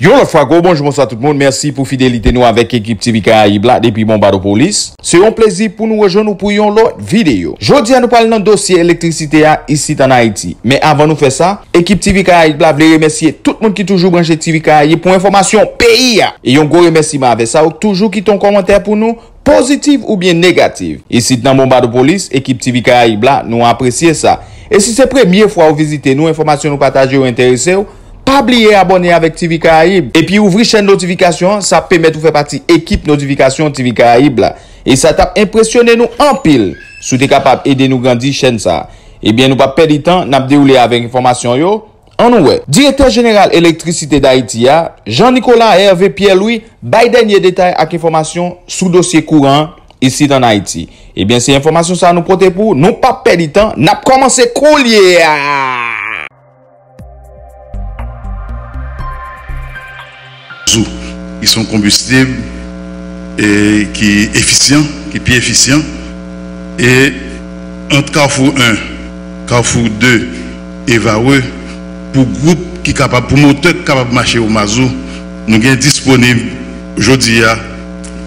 Yo, l'autre fois, bonjour, bonsoir tout le monde. Merci pour fidélité nous avec l'équipe TV Caraïbes depuis Bombardopolis. C'est un plaisir pour nous rejoindre pour une autre vidéo. Aujourd'hui, nous parlons d'un dossier électricité ici en Haïti. Mais avant de faire ça, l'équipe TV Caraïbes veut remercier tout le monde qui toujours branché TV Caraïbes pour information pays. Et un gros remerciement avec ça, toujours qui ton commentaire pour nous. Positive ou bien négative. Ici dans Bombardopolis, équipe TV Caraïbes là, nous apprécions ça. Et si c'est la première fois que vous visitez nous, information nous partager ou intéresser, pas oublier abonner avec TV Caraïbes. Et puis ouvrir chaîne notification, ça permet de faire partie équipe notification TV Caraïbes là. Et ça t'a impressionné nous en pile. Si vous êtes capable d'aider nous grandir chaîne ça. Et bien nous pas perdre du temps, n'a déroulé avec information yo. En oué, directeur général électricité d'Haïti, Jean Nicolas Hervé Pierre-Louis, bail dernier détail avec information sous dossier courant ici dans Haïti. Eh bien, ces informations, ça nous protège pour non pas perdre du temps, n'a pas commencé collier. Ils sont combustibles et qui est efficient, qui est plus efficient. Et entre Carrefour 1, Carrefour 2 et Varreux, pour groupe qui capable pour moteur capable de marcher au Mazou, nous avons disponible aujourd'hui à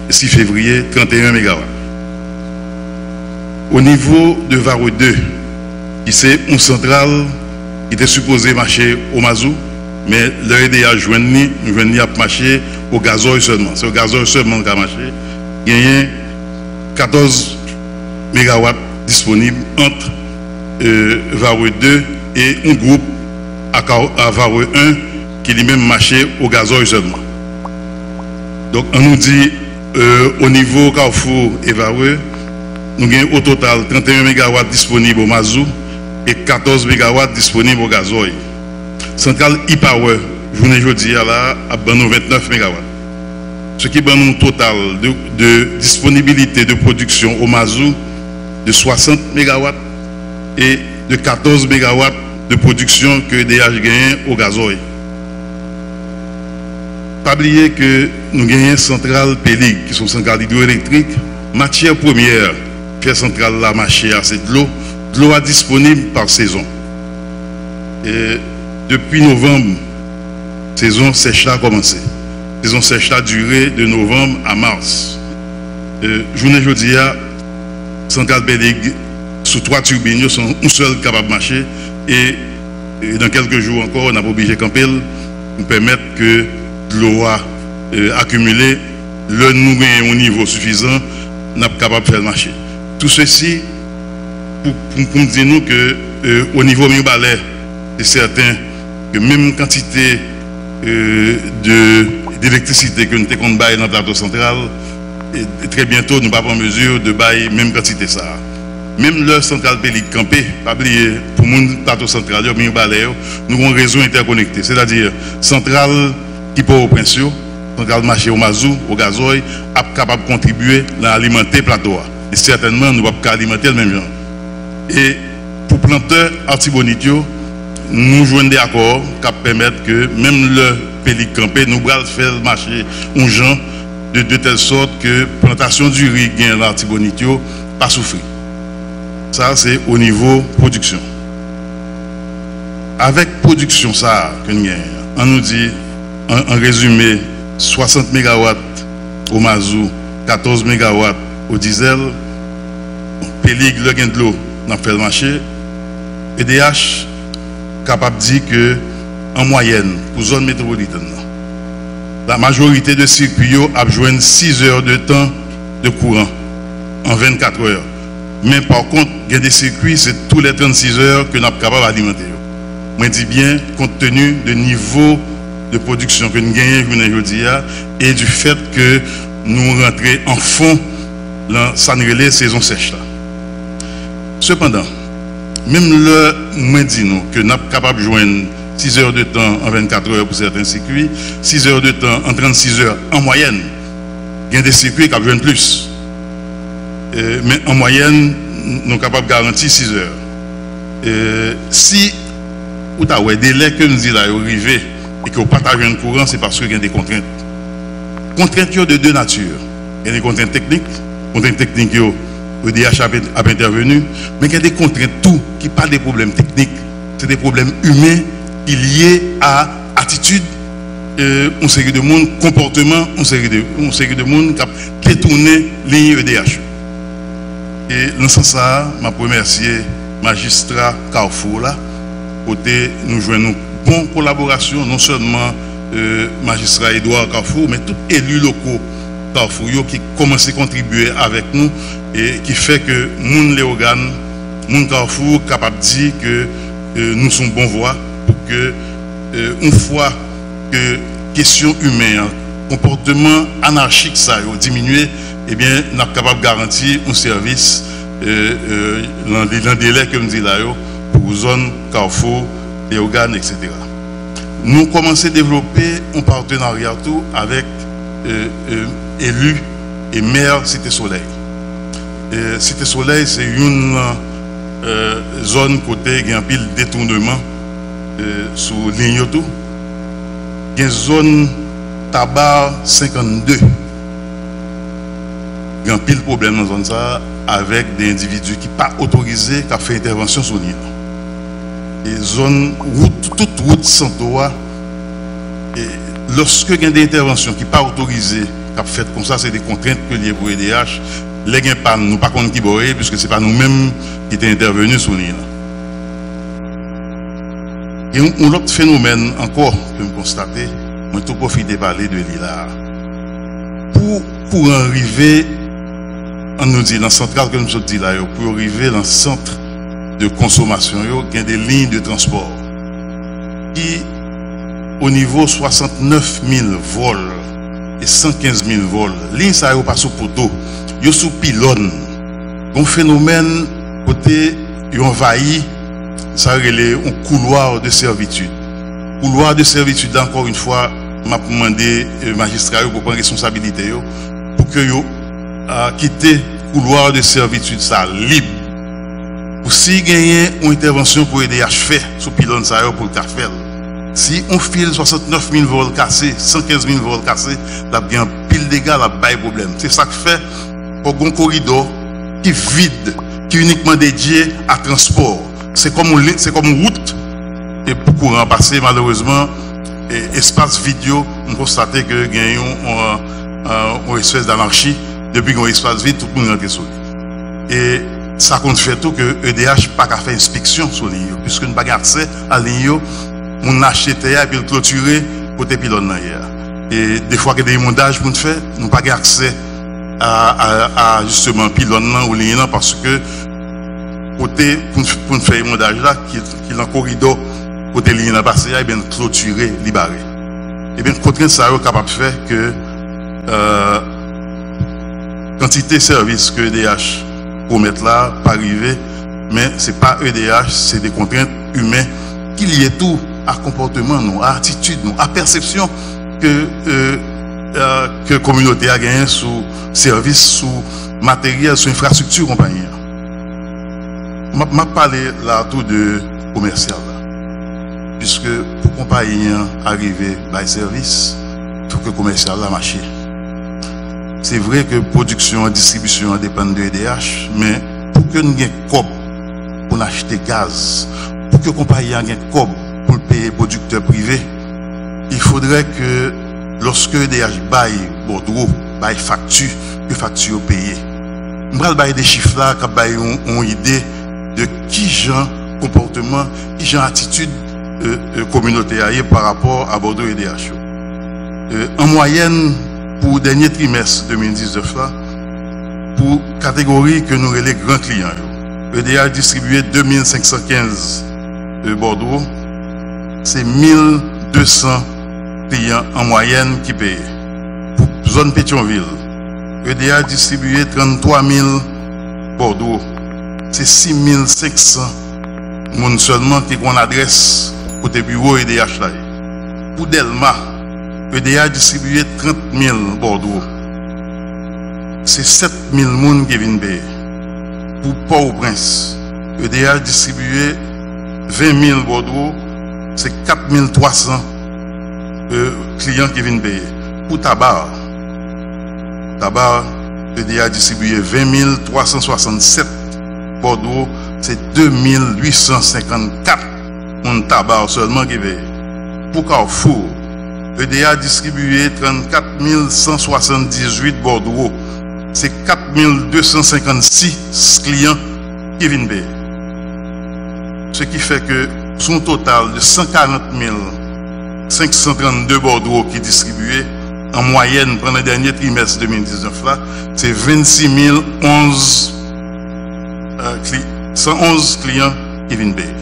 6 février 31 MW. Au niveau de Varreux 2, qui c'est une centrale qui était supposée marcher au Mazou, mais le EDH joindni, nous venons à marcher au gazole seulement. C'est au gazole seulement qui a marché. Il y a 14 MW disponibles entre Varreux 2 et un groupe à Varreux 1 qui lui-même marché au gazole seulement. Donc on nous dit au niveau Carrefour et Varreux, nous avons au total 31 MW disponibles au Mazou et 14 MW disponibles au gazole. Centrale e-power, journée jeudi à 29 MW. Ce qui donne un total de disponibilité de production au Mazou de 60 MW et de 14 MW de production que EDH gagne au gazole. Pas oublier que nous gagnons centrale Pélique, qui sont centrales hydroélectriques. Matière première, pièce centrale la marché, c'est de l'eau. De l'eau disponible par saison. Et depuis novembre, saison sèche a commencé. Saison sèche a duré de novembre à mars. Journée jeudi, centrale Pélique, sous 3 turbines, sont un seul capable de marcher. Et dans quelques jours encore, on a obligé Campel nous permettre que l'eau accumulée, le nous au niveau suffisant, n'a pas capable de faire marcher. Tout ceci pour nous dire nous que au niveau mi-balais, c'est certain que même quantité d'électricité que nous avons bail dans le plateau central, et très bientôt nous ne sommes pas en mesure de bailler même quantité ça. Même le central Pélique campé, pas oublier, pour mon plateau central, nous avons un réseau interconnecté. C'est-à-dire, centrale qui peut au Prince, centrale marché au Mazou, au Gazoy, est capable de contribuer à alimenter le plateau. Et certainement, nous ne pouvons pas alimenter le même genre. Et pour planteur Artibonitio, nous jouons des accords qui permettent que même le Pélique campé, nous allons faire marcher aux gens de telle sorte que la plantation du riz gagne l'Artibonitio pas souffrir. Ça, c'est au niveau production. Avec production, ça, on nous dit, en résumé, 60 MW au Mazou, 14 MW au diesel, Pélique, le gain de l'eau, on fait le marché. EDH, capable de dire que, en moyenne, pour zone métropolitaine, la majorité de circuits a besoin de 6 heures de temps de courant, en 24 heures. Mais par contre, il y a des circuits, c'est tous les 36 heures que nous sommes capables d'alimenter. Je dis bien, compte tenu du niveau de production que nous gagnons aujourd'hui et du fait que nous rentrons en fond dans la saison sèche. Cependant, même le moins dit que nous sommes capables de joindre 6 heures de temps en 24 heures pour certains circuits, 6 heures de temps en 36 heures en moyenne, il y a des circuits qui joignent plus. Mais en moyenne, nous sommes capables de garantir 6 heures. Si vous avez des délais que nous disons là, arrivé et que vous partagez un courant, c'est parce qu'il y a des contraintes. Contraintes de deux natures. Il y a des contraintes techniques. Contraintes techniques, EDH a intervenu. Mais il y a des contraintes, tout, qui ne sont pas des problèmes techniques. C'est des problèmes humains qui sont liés à l'attitude, une série de monde, comportement, une série de monde qui a détourné ligne EDH. Et dans ce sens, je remercie le magistrat Carrefour, là, côté nous joignons une bonne collaboration, non seulement le magistrat Edouard Carrefour, mais tous les élus locaux Carrefour qui commencent à contribuer avec nous et qui fait que les Léogane, les Carrefour sont capables de dire que nous sommes bon voie pour que, une fois que question humaine, comportement anarchique ça diminuer, eh bien, nous sommes capables de garantir un service dans le délai que nous disons là, pour zone, Carrefour, les organes, etc. Nous commençons à développer un partenariat tout avec élus et maires Cité Soleil. Cité Soleil, c'est une zone côté qui a un pile détournement sur ligne tout. Il y a une zone Tabar 52. Il y a un pile problème dans la zone ça avec des individus qui ne sont pas autorisés qui ont fait intervention sur l'île. Et zone, route, toute route sans droit. Et lorsque il y a des interventions qui ne sont pas autorisées, qui ont fait comme ça, c'est des contraintes que liées pour EDH. Les gens ne sont pas contre qui boire, puisque ce n'est pas nous-mêmes qui sommes intervenus sur l'île. Et un autre phénomène encore que je constate, je vais profiter de parler de l'ILA. Pour arriver, on nous dit dans le central que nous sommes dit là, pour arriver dans le centre de consommation, il y a des lignes de transport qui, au niveau 69 000 vols et 115 000 vols, lignes ça passe sous poteau, Yousupilone, un phénomène côté envahi. Ça relève un couloir de servitude. Couloir de servitude, encore une fois, m'a demandé aux magistrats pour prendre responsabilité pour que yo quitter couloir de servitude ça libre. Pour si gagner une intervention pour aider à faire sous pylône ça pour le faire. Si on file 69 000 vols cassés, 115 000 vols cassés, là bien pile dégâts, là bail problème. C'est ça que fait un corridor qui vide, qui uniquement dédié à transport. C'est comme une route et pour courant passer malheureusement et espace vidéo on constate que gagnons une espèce d'anarchie depuis qu'on espace vide tout le monde rentre sur lui et ça compte fait tout que EDH pas qu'à faire inspection sur lui puisque nous pas accès à l'île on acheté et puis le clôturer côté pylône derrière et des fois que des montages pour nous faire nous pas accès à justement pylône ou l'île parce que côté pour faire émondage là qui est dans le corridor côté ligne à passer et bien clôturer libéré et bien contraint ça est capable de faire que quantité de services que EDH pour mettre là pas arriver mais c'est pas EDH c'est des contraintes humaines qui liées tout à comportement non à attitude non à perception que communauté a gagné sous service sous matériel sous infrastructure compagnie. Je parle là tout de commercial. Puisque pour compagnie arriver by service, tout que commercial là marché. C'est vrai que production et distribution dépendent de EDH, mais pour que nous ayons cob pour acheter gaz, pour que compagnie ait cob pour payer producteur privé, il faudrait que lorsque EDH baille bordereau, baille facture, que facture payée. Je vais bailler des chiffres là, qui ont une idée de qui genre comportement, qui genre attitude communautaire par rapport à Bordeaux et EDH. En moyenne, pour le dernier trimestre 2019, là, pour la catégorie que nous relèvons grands clients, EDH distribué 2515 Bordeaux, c'est 1200 clients en moyenne qui payent. Pour la zone Pétionville, EDH distribué 33 000 Bordeaux. C'est 6500 personnes seulement qui ont adresse au bureau EDH. Pour Delma, EDH distribué 30 000 Bordeaux. C'est 7 000 personnes qui viennent payer. Pour Port-au-Prince, EDH distribué 20 000 Bordeaux. C'est 4 300 clients qui viennent payer. Pour Tabar, EDH distribué 20 367 Bordeaux, c'est 2854 on tabac seulement qui paye. Pour Carrefour, EDH a distribué 34 178 bordereaux. C'est 4 256 clients qui viennent payer. Ce qui fait que son total de 140 532 bordereaux qui distribués, en moyenne pendant le dernier trimestre 2019 là, c'est 111 clients qui viennent payer.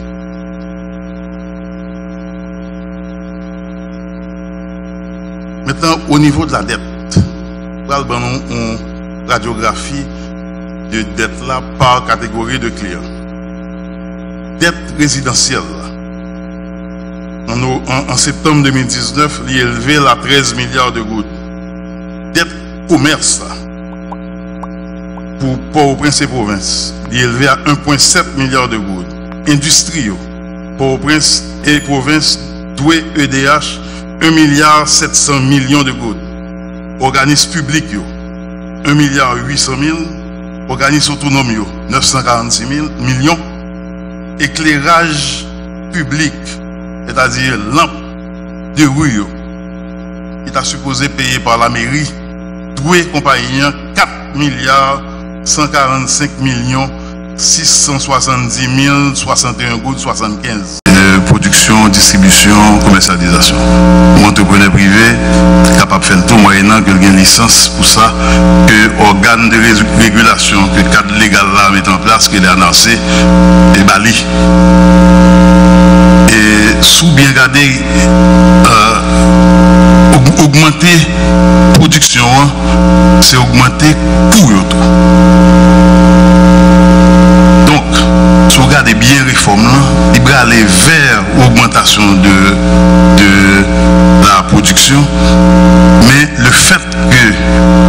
Maintenant, au niveau de la dette, nous avons une radiographie de dette là par catégorie de clients. Dette résidentielle, en septembre 2019, il est élevé à 13 milliards de gouttes. Dette commerce, pour Port-au-Prince et province, il est élevé à 1,7 milliard de gouttes. Industrie, Port-au-Prince et province, doué EDH, 1,7 milliard de gouttes. Organismes publics, 1,8 milliard. Organismes autonomes, 946 millions. Éclairage public, c'est-à-dire lampe de rue, qui est supposé payer par la mairie, doué compagnie 4,145,670,061 gouttes 75. Production, distribution, commercialisation. Mon entrepreneur privé capable de faire tout moyennant que une licence pour ça, que organe de régulation, que cadre légal là met en place, qu'il est annoncé et bali. Et sous bien regarder, augmenter production, c'est augmenter coût. Donc, si on regarde bien réforme, il va aller vers l'augmentation de la production, mais le fait que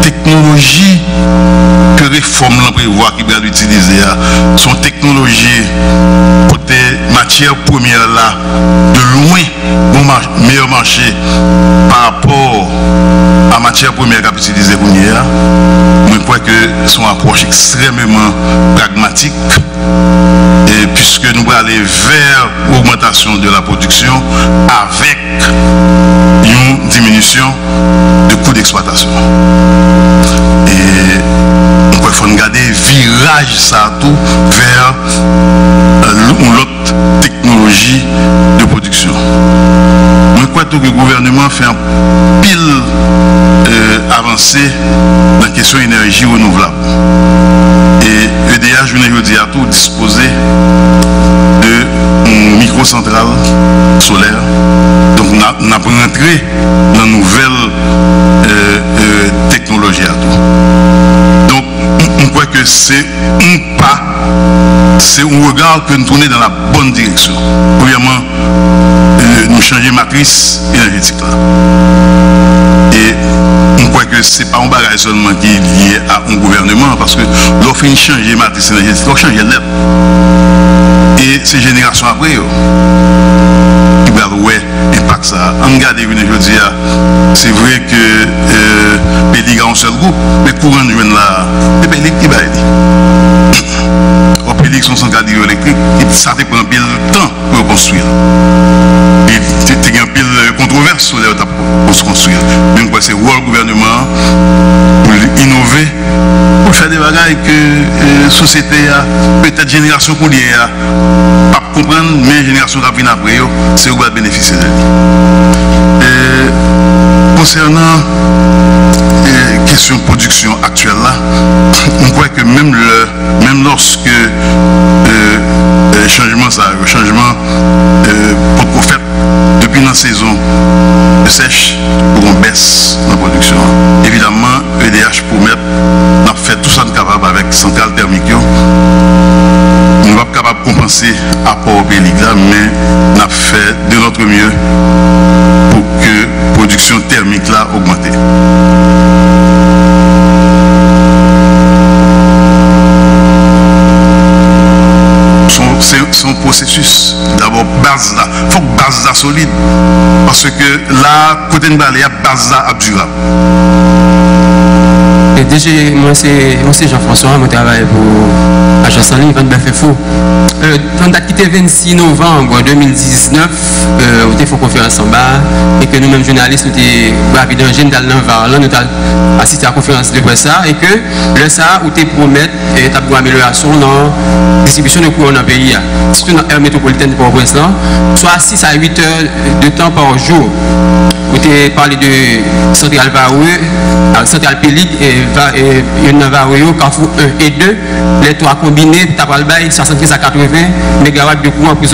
technologie que réforme prévoit qui va l'utiliser, son technologie côté matière première là, de loin, bon meilleur marché par rapport à matière première qu'a utilisé Bounier, je crois que son approche extrêmement pragmatique. Et puisque nous allons aller vers l'augmentation de la production avec une diminution de coût d'exploitation. Et il faut regarder virage ça tout vers l'autre technologie de production. Je crois que le gouvernement fait un pile avancée dans la question énergie renouvelable. Et EDH, je ne dis à tout disposer de microcentrales solaires. Donc, on a rentré dans une nouvelle technologie à tout. Donc, on croit que c'est un pas, c'est un regard que nous tournons dans la bonne direction. Premièrement, nous changer matrice énergétique là. Et on croit que ce n'est pas un bagage seulement qui est lié à un gouvernement, parce que l'offre de changer matrice énergétique, l'offre changer l'air. Et ces générations après, qui va avoir l'impact ça. On regarde, je dis, c'est vrai que Pélique a un seul groupe, mais courant de jeunes là, c'est Pélique qui va aider. En Pélique, son centre hydroélectrique, ça te prend pile de temps pour construire. Il y a un pile de controverse sur les étapes pour se construire. Donc, c'est le rôle du gouvernement pour innover, pour faire des bagailles que la société, peut-être génération qu'on y a, pas comprendre, mais la génération d'après, c'est où va bénéficier de lui. Concernant la question de production actuelle, là, on croit que même lorsque le changement pour faire depuis la saison de sèche, pour qu'on baisse la production, évidemment, EDH pour mettre, on a fait tout ça de capable avec centrale thermique. Nous ne sommes pas capables de compenser l'apport au Pélique, mais nous avons fait de notre mieux pour que la production thermique là augmente. Son processus, d'abord base là, il faut que base là solide, parce que là, côté de la base là durable. Et déjà, moi c'est Jean-François, je travaille pour agence en ligne 29 FO. On date qui était 26 novembre 2019, on a fait une conférence en bas, et que nous-mêmes journalistes, nous étions rapides en gêne dans le nous avons assisté à la conférence de Bressard, et que le SA, nous promet une amélioration dans la distribution de courant dans le pays. Surtout dans l'aire métropolitaine de Port-au-Prince, soit 6 à 8 heures de temps par jour. Vous avez parlé de Centrale Varreux, Centrale Pélique et Varreux, Carrefour 1 et 2. Les trois combinés, Tabar 75 à 80 MW de courant pour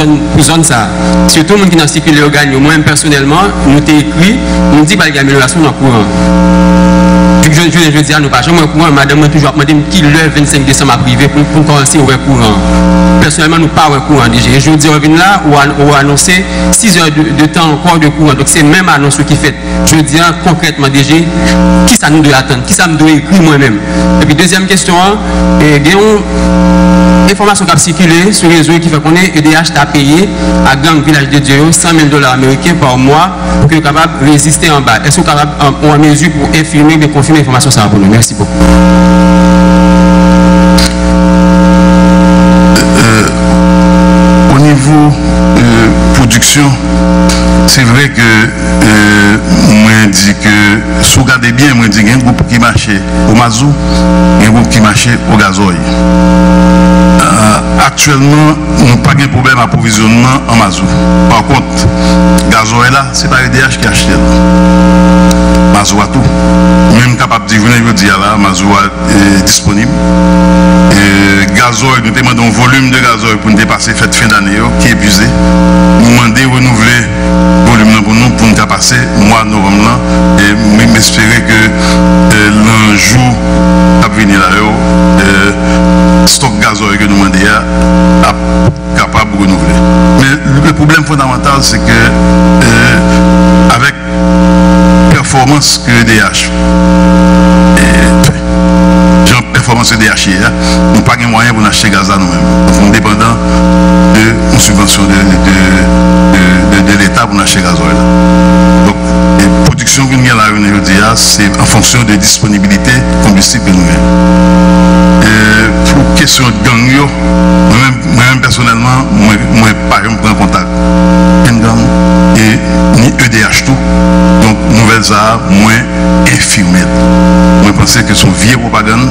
zone ça. Surtout, les gens qui ont circulé au gagne, moi personnellement, nous avons écrit, nous dit qu'il y a amélioration dans le courant. Je dis à nous, pas jamais au courant, madame m'a toujours demandé qui le 25 décembre à privé pour commencer au courant. Personnellement, nous pas au courant déjà. Et je dis, on vient là, on a annoncé 6 heures de temps encore de courant. Donc c'est même annonce qui fait. Je dis concrètement déjà, qui ça nous doit attendre, qui ça me doit écrire moi-même. Et puis deuxième question, il y a une information qui a circulé sur les réseaux qui fait qu'on est EDH à payer à Gang Village de Dieu $100 000 américains par mois pour que nous soyons capables de résister en bas. Est-ce qu'on est capable en mesure pour infirmer les confirmer l'information, ça va pour nous. Merci beaucoup. Au niveau production, c'est vrai que moi dit que si vous regardez bien, moi dit qu'il y a un groupe qui marchait au mazout, un groupe qui marchait au gazoil. Actuellement, on n'a pas de problème d'approvisionnement en mazout. Par contre, gazoil là, c'est pas EDH qui achète. Mazout à tout. Même capable de dire là, mazout est disponible. Gazoil, nous demandons volume de gazoil pour nous dépasser la fête fin d'année qui est épuisé. Nous demandons renouveler le volume pour nous passer le mois de novembre là. Et nous espérons que l'un jour à venir là, le stock gazoil que nous demandons est capable de renouveler. Mais le problème fondamental c'est que avec performance que EDH performance EDH nous pas de moyens pour acheter gaz à nous-mêmes. Nous dépendons de une subvention de l'État pour acheter gaz. Donc la production que nous avons aujourd'hui, c'est en fonction de disponibilité combustible que nous avons. Pour la question de gang, moi-même personnellement, moi pas je prends contact. Et ni EDH tout. Donc nouvelles arts moins infirmées. Moi je pense que son vieille propagande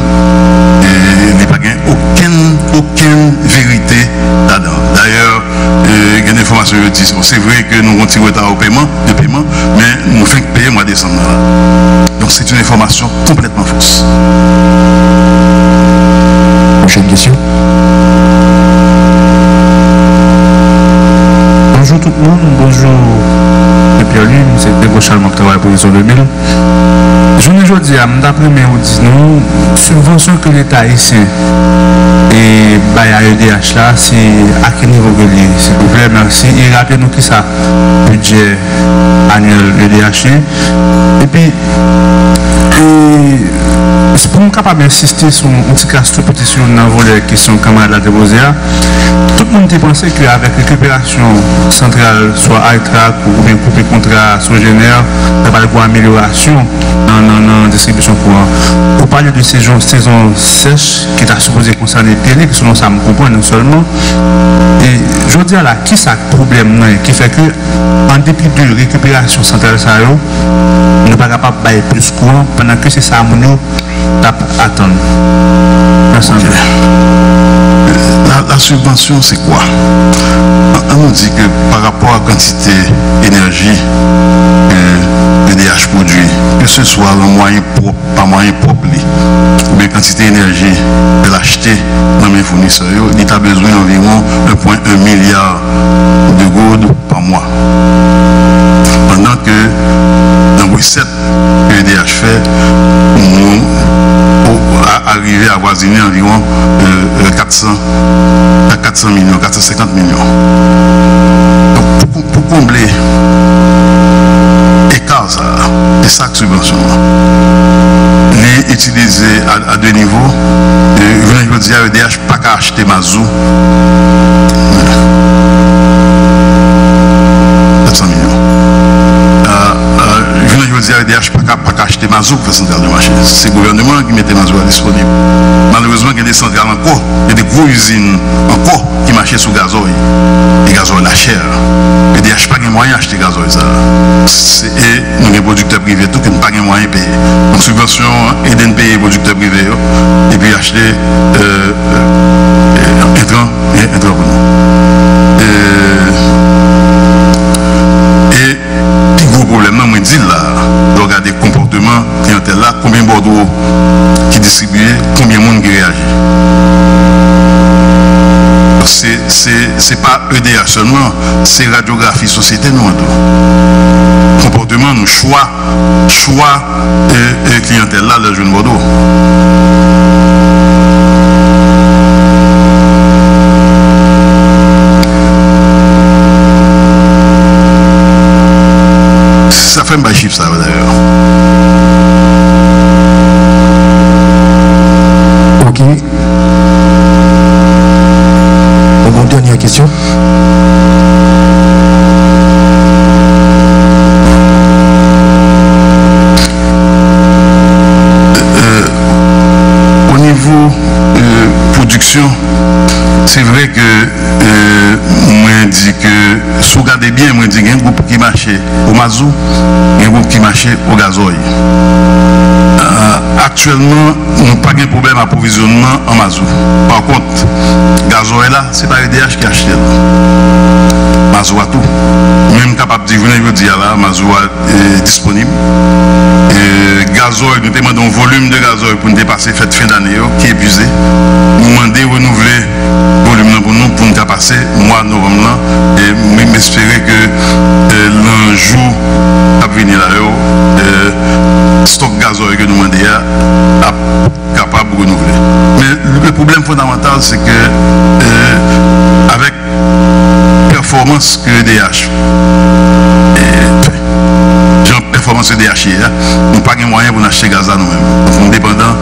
n'est pas gain aucune vérité là-dedans. D'ailleurs, il y a des informations qui disent c'est vrai que nous avons tiré au retard de paiement, mais nous faisons payer mois de décembre. Donc c'est une information complètement fausse. Prochaine question. Bonjour tout le monde, bonjour Pierre-Louis, c'est Débro Chalmont qui travaille pour les zones de Mille. Je ne veux dire, d'après mes audits, nous, subvention que l'État ici et à EDH là, c'est à quel niveau que l'État, s'il vous plaît, merci. Et rappelez-nous qui ça, budget annuel EDH. Et puis, c'est pour nous capable d'insister sur un petit casse tout petit sur un volet question camarade la déposée. Tout le monde pensait qu'avec récupération centrale, soit AITRAC ou bien coupé contrat sur GNR, ça va avoir une amélioration dans la distribution courant. Pour parler de saison sèche qui est supposée concerner Pélique, selon ça me comprend non seulement. Et je veux dire là, qui ça problème qui fait que en dépit de récupération centrale, ça nous n'est pas capable de bailler plus courant pendant que c'est ça nous attendre. La subvention c'est quoi? On dit que par rapport à la quantité d'énergie que EDH produit, que ce soit le moyen propre, pas moyen propre, ou bien quantité d'énergie de l'acheter dans mes fournisseurs, il a besoin d'environ 1,1 milliard de gourdes par mois. Pendant que dans les recettes que EDH fait, arriver à voisiner environ 400 millions, 450 millions. Donc, pour combler l'écart, les sacs subventions, les utiliser à deux niveaux, je veux dire, EDH pas qu'à acheter mazout. 400 millions. Je veux dire, EDH pas acheter mazouk dans centrale de marché. C'est le gouvernement qui mettait mazouk disponible. Malheureusement, il y a des centrales encore, il y a des grosses usines encore qui marchaient sous gazoil. Et gazoil est cher. Et il n'y a pas de moyen d'acheter gazoil. Et nous, les producteurs privés, tout, qui n'ont pas de moyen de payer. Donc, subvention, aider à payer les producteurs privés, et puis acheter un train pour nous. Et le gros problème, moi, je dis là, de regarder le comportement clientèle là, combien de bordeaux qui distribuent, combien de monde qui réagit. C'est pas EDH seulement, c'est radiographie société, nous, en tout. Comportement, nous, choix et clientèle là, le jeune bordeaux. Ça fait un bas chiffre, ça d'ailleurs. Ok. Bon, dernière question. Au niveau production, c'est vrai que moi dit que si vous regardez bien, moi dit qu'il y a un groupe qui marchait au mazout, un groupe qui marchait au gazoil. Actuellement, on n'a pas de problème d'approvisionnement en mazout. Par contre, gazoil là, c'est pas EDH qui achète. Mazout à tout. Même capable de venir dire là, mazout est disponible. Gazoil, nous demandons un volume de gazoil pour nous dépasser la fête fin d'année qui est épuisé. Nous demandons renouveler le volume pour nous passer mois de novembre là, et m'espérer que l'un jour à venir là stock gazoil que nous demandons est capable de renouveler. Mais le problème fondamental c'est que avec performance que EDH performance EDH, nous n'avons pas de moyens pour acheter gaz à nous-mêmes. Nous sommes dépendants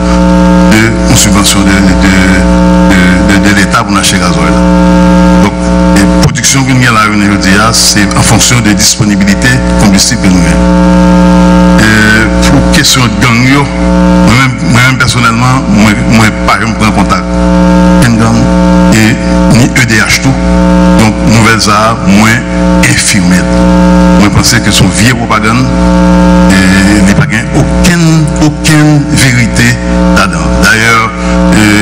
de une subvention de l'État pour acheter gazoil. Donc, la production que nous avons aujourd'hui, c'est en fonction de disponibilité combustible que nous avons. Pour la question de gang, moi-même personnellement, moi pas je prends contact. Gang et ni EDH tout. Donc, nouvelles arts, moins infirmées. Moi, je pense que son vieille propagande n'est pas gain aucune vérité là-dedans. D'ailleurs,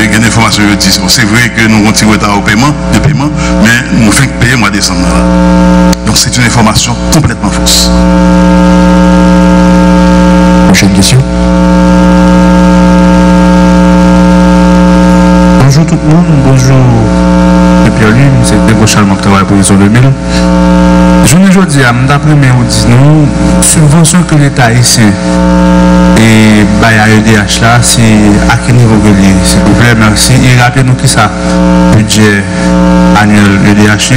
il y a des informations qui disent, c'est vrai que nous avons tiré au retard de paiement, mais nous faisons payer mois de décembre. Donc, c'est une information complètement fausse. Prochaine question. Bonjour tout le monde, bonjour Pierre-Louis, c'est Débro Chalman qui travaille pour les zones de mille. Je ne veux dire, d'après mes auditions, subvention que l'État haïtien et à EDH là, c'est à quel niveau que l'État, s'il vous plaît, merci. Et rappelez-nous qui ça, budget annuel EDH.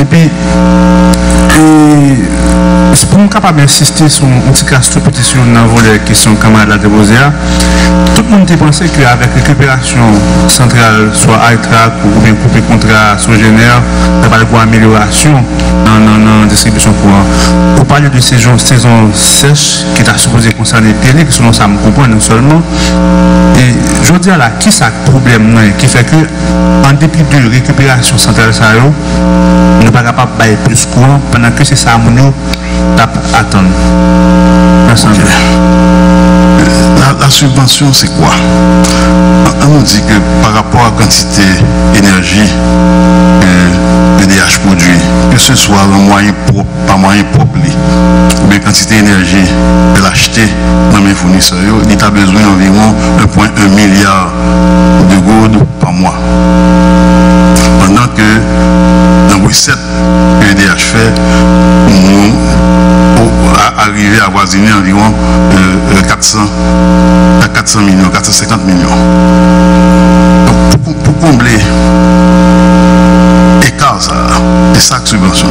Et puis, c'est pour nous capable d'insister sur un petit casse tout petit sur la question de camarade à déposer. Tout le monde pensait qu'avec récupération centrale, soit AITRAC ou bien coupé contrat sur GNR, ça va avoir une amélioration en distribution courant. Pour parler de saison sèche qui est supposée concerner Pélique, selon ça me comprend non seulement. Et je dis à la qui ça problème qui fait que en dépit de récupération centrale, nous ne sommes pas capables de faire plus courant pendant que c'est ça nous attendre. La subvention, c'est quoi? On dit que par rapport à la quantité d'énergie que EDH produit, que ce soit en moyen propre, pas moyen propre, ou bien quantité d'énergie que l'acheter dans mes fournisseurs, il a besoin d'environ 1,1 milliard de gourdes par mois. Pendant que dans les recettes que EDH fait, arriver à voisiner environ 400 millions, 450 millions. Donc, pour combler l'écart, et ça, subvention,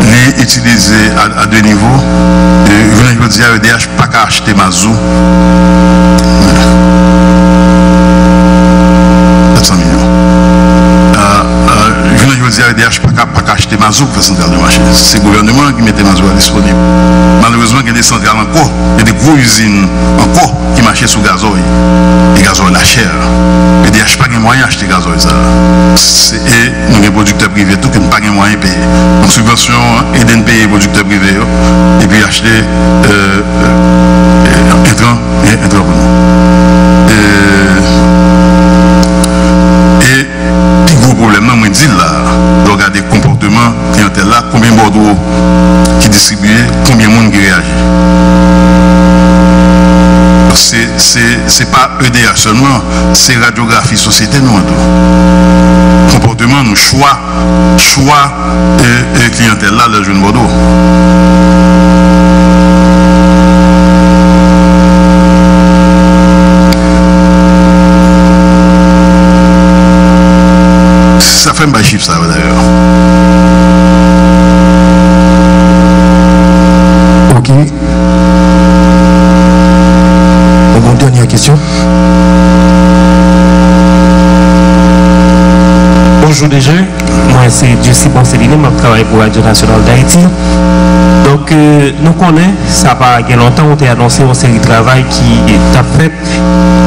les utiliser à deux niveaux, je veux dire, EDH, pas qu'à acheter mazout. 400 millions. Je veux dis à EDH, je ne peux pas acheter mazout pour centrale de marché. C'est le gouvernement qui mettait mazout à disponible. Malheureusement, il y a des centrales encore, il y a des grosses usines encore qui marchaient sous gazoil. Et gazoil est cher. EDH n'a pas de moyen d'acheter gazoil. Et nous, les producteurs privés, tout qui n'a pas de moyen de payer. En subvention, aider à payer les producteurs privés et puis acheter entrant et entrant pour nous. Et petit gros problème, moi, je dis là, de regarder le comportement clientèle là, combien de bordeaux qui distribuent, combien de monde qui réagit. C'est pas EDH seulement, c'est radiographie société, nous, tout. Comportement, nous, choix et clientèle là, le jeune bordeaux. Ça fait un bas chiffre, ça, d'ailleurs. Ok. Une dernière question. Bonjour les gens. Moi, c'est Jessie Bonselin. Je travaille pour Radio Nationale d'Haïti. Donc, nous connaissons, ça n'a pas longtemps, on a annoncé une série de travail qui est faite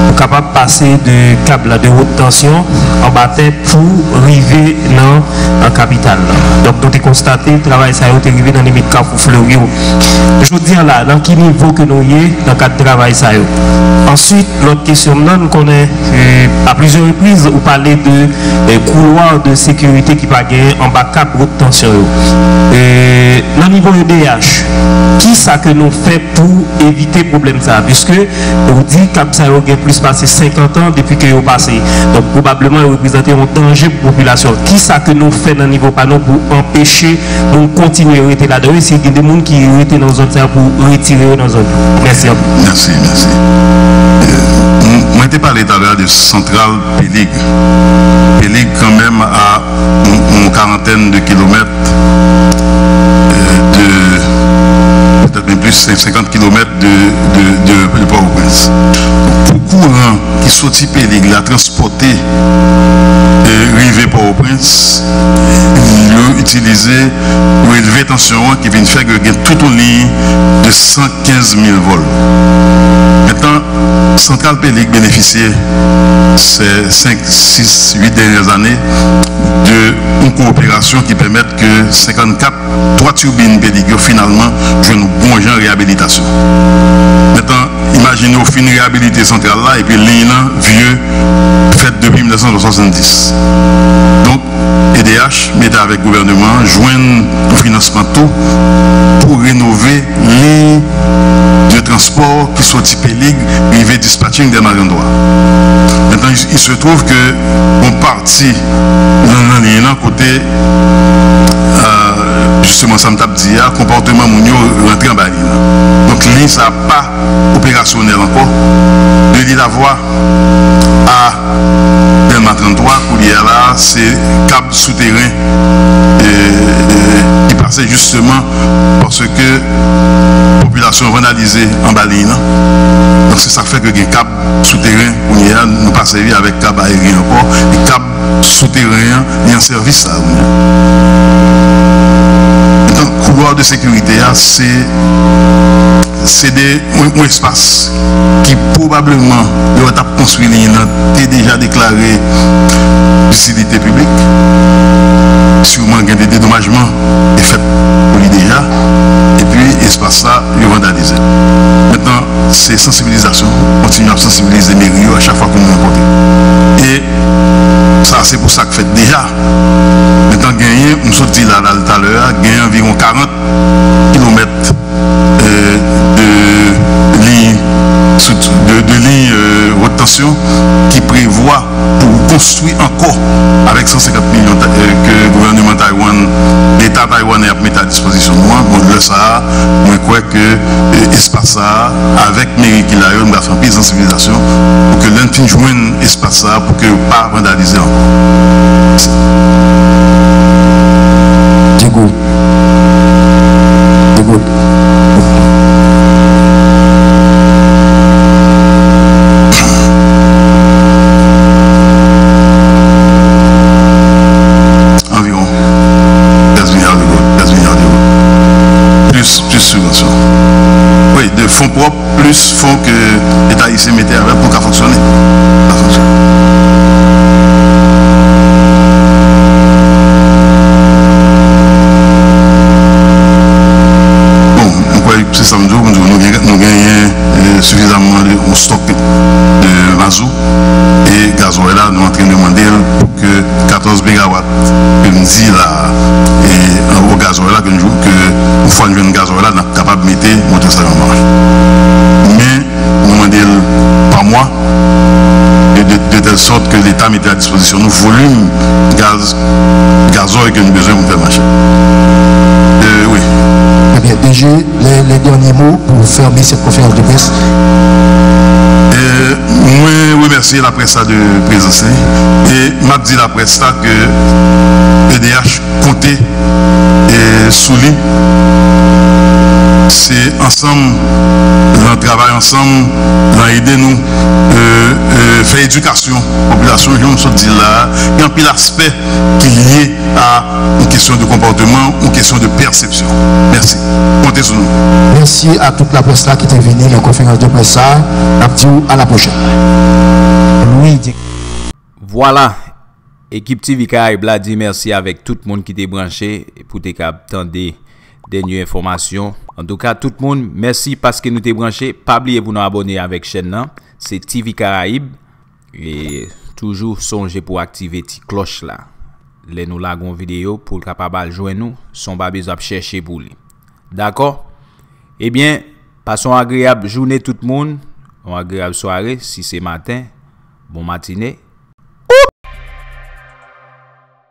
pour capable de passer de câble de haute tension en bataille pour arriver dans la capitale. Donc, nous avons constaté le travail, ça a été arrivé dans les limites Carrefour Fleury. Je veux dire là, dans quel niveau que nous sommes dans le cadre de travail, ça a été. Ensuite, l'autre question, là, nous connaissons à plusieurs reprises, vous parlez de couloirs de sécurité qui va gagner en bas câble haute tension. Dans le niveau EDH, qui ça que nous fait pour éviter problème ça, puisque on dit que ça a plus passé 50 ans depuis que vous passé, donc probablement il représente un danger pour la population. Qui ça que nous fait dans le niveau panneau pour empêcher nous continuer à rester là-dedans, c'est des gens qui étaient dans zone ça pour retirer dans zone. Merci à vous. Merci. Moi je parlé tout à l'heure de centrale Pélique. Pélique quand même à une quarantaine de kilomètres peut-être même plus 50 km de Port-au-Prince. Pour courant qui sortit Pélique, la transporter et river Port-au-Prince, utiliser ou élever tension qui vient faire que tout au ligne de 115 000 volts. Maintenant, Centrale Pélique bénéficiait ces 5, 6, 8 dernières années d'une coopération qui permet que 53 turbines Pélique finalement jouent un bon genre de réhabilitation. Maintenant, imaginez au fin de réhabiliter centrale là et puis l'îlant vieux fait depuis 1970. Donc, EDH met avec le gouvernement, joindre le financement tout pour rénover les de transport qui sont type Pélique, rivé dispatching des Marandrois. Maintenant, il se trouve que on partit dans l'îlant côté justement ça me tape dit comportement mounio rentré en bas. Donc l'île ça n'a pas opérationnel encore de l'île à voie à Delma 33 pour l'île là c'est câble souterrain qui passait justement parce que la population vandalisée en bas l'île. Donc ça fait que les câbles souterrains pour l'île nous passons avec câble aérien encore et câble souterrain est en service à couloir de sécurité, c'est un espace qui probablement doit être construit, il est déjà déclaré d'utilité publique. Sûrement il y a des dédommagements est fait pour lui déjà. Et puis espace ça, il est vandalisé. Maintenant, c'est sensibilisation. On continue à sensibiliser les mairies à chaque fois qu'on nous rencontre. Et ça, c'est pour ça que fait déjà. Maintenant, gagné, on se dit là tout à l'heure, gagné environ 40 km de ligne haute tension qui prévoit pour construire encore avec 150 millions que le gouvernement Taïwan, l'État taïwanais a mis à disposition. Moi, le Sahara, je crois que l'espace Sahara, avec mairie qui l'a eu, on va faire plus de sensibilisation pour que l'un puisse joindre l'espace Sahara pour que pas vandaliser encore. Diego. Environ. fonds propres plus fonds que l'État ici mettait avec pour qu'à fonctionner. Bon, on croit que c'est samedi, nous gagnons suffisamment de stock de mazout et gazon est là, nous sommes en train de demander pour que 14 mégawatts, que nous dit là, et au gazon est là, que nous fois une gazon là, nous capable de mettre mon test en marche. Mais nous demandons par mois, de telle sorte que l'État mette à disposition nous volume gazon que nous besoin pour faire marcher. Oui. Eh bien, DG, les derniers mots pour fermer cette conférence de presse. Moi, remercier la presse de présence. Et m'a dit la presse que EDH comptait et souligne. C'est ensemble, dans travail ensemble, dans aider nous, faire éducation, population, je me suis dit là, il y a un pile aspect qui est lié à une question de comportement, une question de perception. Merci. Comptez sur nous. Merci à toute la presse là qui est venue, la conférence de presse. À la prochaine. Voilà. Équipe TV Caraïbes là dit merci avec tout le monde qui est branché pour te capter des nouvelles informations. En tout cas, tout le monde, merci parce que nous t'es branché. Pas oublier pour nous abonner avec chaîne. C'est TV Caraïbes. Et toujours songer pour activer la cloche là. Les nous lagons vidéo pour capable joindre nous. Son pas besoin de chercher pour lui. D'accord? Eh bien, passons une agréable journée tout le monde. Une agréable soirée si c'est matin. Bon matinée.